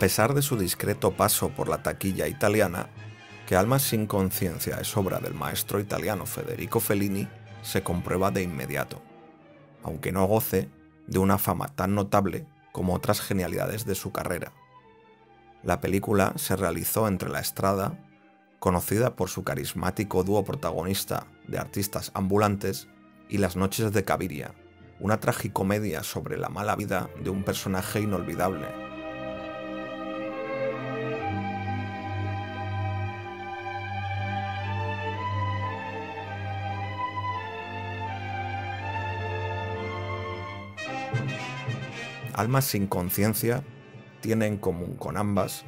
pesar de su discreto paso por la taquilla italiana, que Almas sin conciencia es obra del maestro italiano Federico Fellini se comprueba de inmediato, aunque no goce de una fama tan notable como otras genialidades de su carrera. La película se realizó entre La Estrada, conocida por su carismático dúo protagonista de artistas ambulantes, y Las noches de Cabiria, una tragicomedia sobre la mala vida de un personaje inolvidable. Almas sin conciencia tiene en común con ambas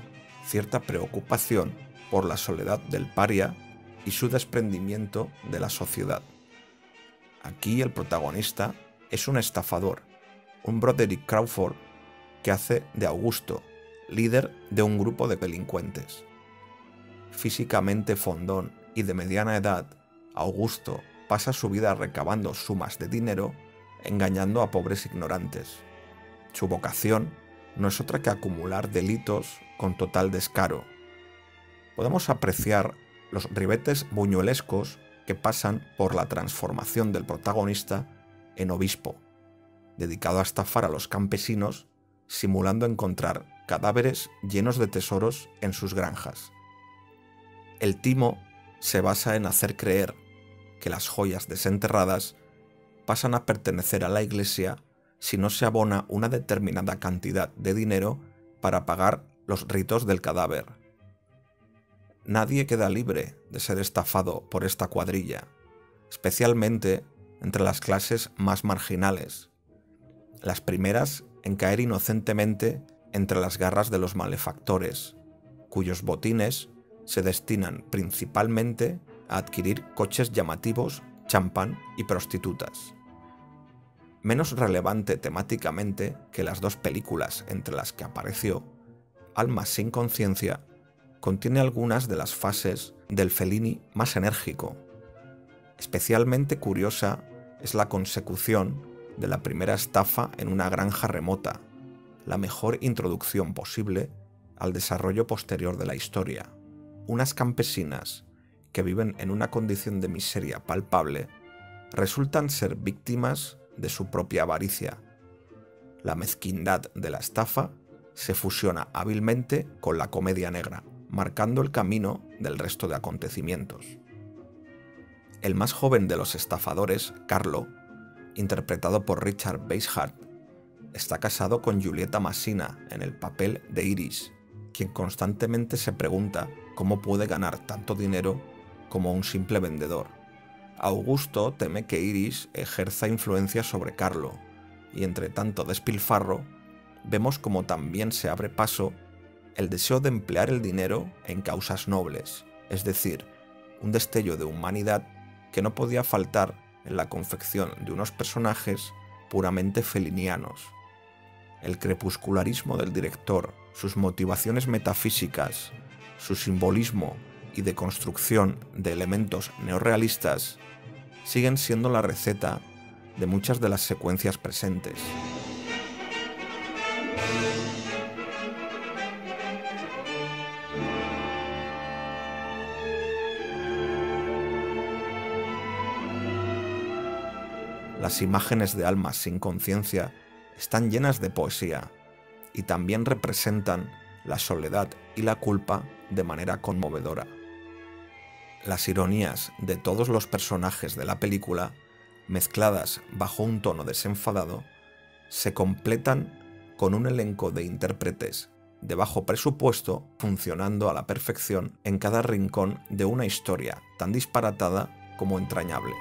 cierta preocupación por la soledad del paria y su desprendimiento de la sociedad. Aquí el protagonista es un estafador, un Broderick Crawford que hace de Augusto, líder de un grupo de delincuentes. Físicamente fondón y de mediana edad, Augusto pasa su vida recabando sumas de dinero, engañando a pobres ignorantes. Su vocación no es otra que acumular delitos con total descaro. Podemos apreciar los ribetes buñuelescos que pasan por la transformación del protagonista en obispo, dedicado a estafar a los campesinos, simulando encontrar cadáveres llenos de tesoros en sus granjas. El timo se basa en hacer creer que las joyas desenterradas pasan a pertenecer a la Iglesia si no se abona una determinada cantidad de dinero para pagar los ritos del cadáver. Nadie queda libre de ser estafado por esta cuadrilla, especialmente entre las clases más marginales, las primeras en caer inocentemente entre las garras de los malefactores, cuyos botines se destinan principalmente a adquirir coches llamativos, champán y prostitutas. Menos relevante temáticamente que las dos películas entre las que apareció, Almas sin conciencia contiene algunas de las fases del Fellini más enérgico. Especialmente curiosa es la consecución de la primera estafa en una granja remota, la mejor introducción posible al desarrollo posterior de la historia. Unas campesinas que viven en una condición de miseria palpable resultan ser víctimas de su propia avaricia. La mezquindad de la estafa se fusiona hábilmente con la comedia negra, marcando el camino del resto de acontecimientos. El más joven de los estafadores, Carlo, interpretado por Richard Basehart, está casado con Giulietta Masina en el papel de Iris, quien constantemente se pregunta cómo puede ganar tanto dinero como un simple vendedor. Augusto teme que Iris ejerza influencia sobre Carlo, y entre tanto despilfarro, vemos como también se abre paso el deseo de emplear el dinero en causas nobles, es decir, un destello de humanidad que no podía faltar en la confección de unos personajes puramente felinianos. El crepuscularismo del director, sus motivaciones metafísicas, su simbolismo y de construcción de elementos neorrealistas siguen siendo la receta de muchas de las secuencias presentes. Las imágenes de Almas sin conciencia están llenas de poesía y también representan la soledad y la culpa de manera conmovedora. Las ironías de todos los personajes de la película, mezcladas bajo un tono desenfadado, se completan con un elenco de intérpretes de bajo presupuesto funcionando a la perfección en cada rincón de una historia tan disparatada como entrañable.